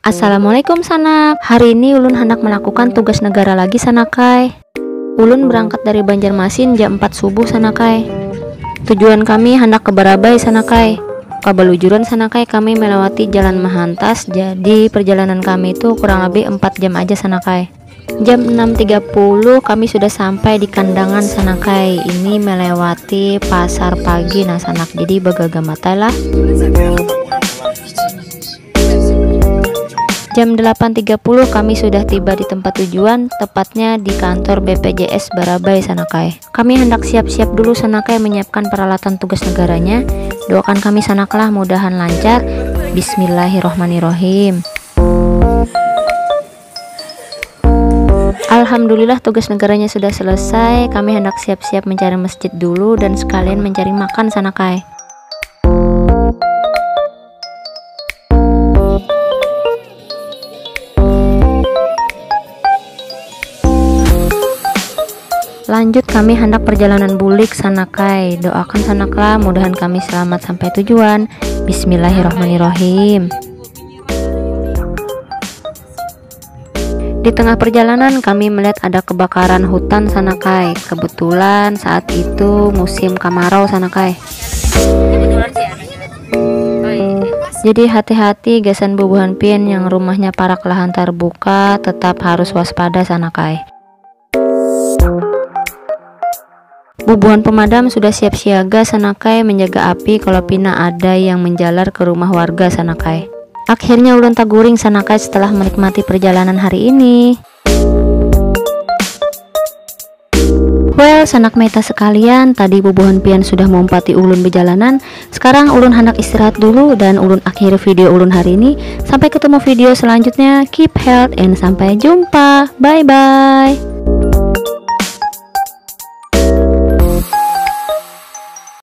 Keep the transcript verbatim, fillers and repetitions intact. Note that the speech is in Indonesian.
Assalamualaikum sanak. Hari ini ulun hendak melakukan tugas negara lagi sanakai. Ulun berangkat dari Banjarmasin jam empat subuh sanakai. Tujuan kami hendak ke Barabai sanakai. Ka Balujuran sanakai kami melewati jalan Mahantas. Jadi perjalanan kami itu kurang lebih empat jam aja sanakai. Jam enam tiga puluh kami sudah sampai di Kandangan sanakai. Ini melewati pasar pagi nah sanak. Jadi bagagamatai lah. Jam delapan tiga puluh kami sudah tiba di tempat tujuan, tepatnya di kantor B P J S Barabai sanakai. Kami hendak siap-siap dulu sanakai menyiapkan peralatan tugas negaranya. Doakan kami sanaklah mudahan lancar. Bismillahirrohmanirrohim. Alhamdulillah tugas negaranya sudah selesai. Kami hendak siap-siap mencari masjid dulu dan sekalian mencari makan sanakai. Lanjut kami hendak perjalanan bulik sanakai. Doakan sanaklah mudahan kami selamat sampai tujuan. Bismillahirrohmanirrohim. Di tengah perjalanan kami melihat ada kebakaran hutan sanakai. Kebetulan saat itu musim kemarau sanakai. Jadi hati-hati gasan bubuhan pin yang rumahnya para kelahan terbuka, tetap harus waspada sanakai. Bubuhan pemadam sudah siap siaga sanakai menjaga api kalau pina ada yang menjalar ke rumah warga sanakai. Akhirnya ulun taguring sanakai setelah menikmati perjalanan hari ini. Well, sanak meta sekalian, tadi bubuhan pian sudah melompati ulun perjalanan. Sekarang ulun hendak istirahat dulu dan ulun akhiri video ulun hari ini. Sampai ketemu video selanjutnya. Keep health and sampai jumpa. Bye bye.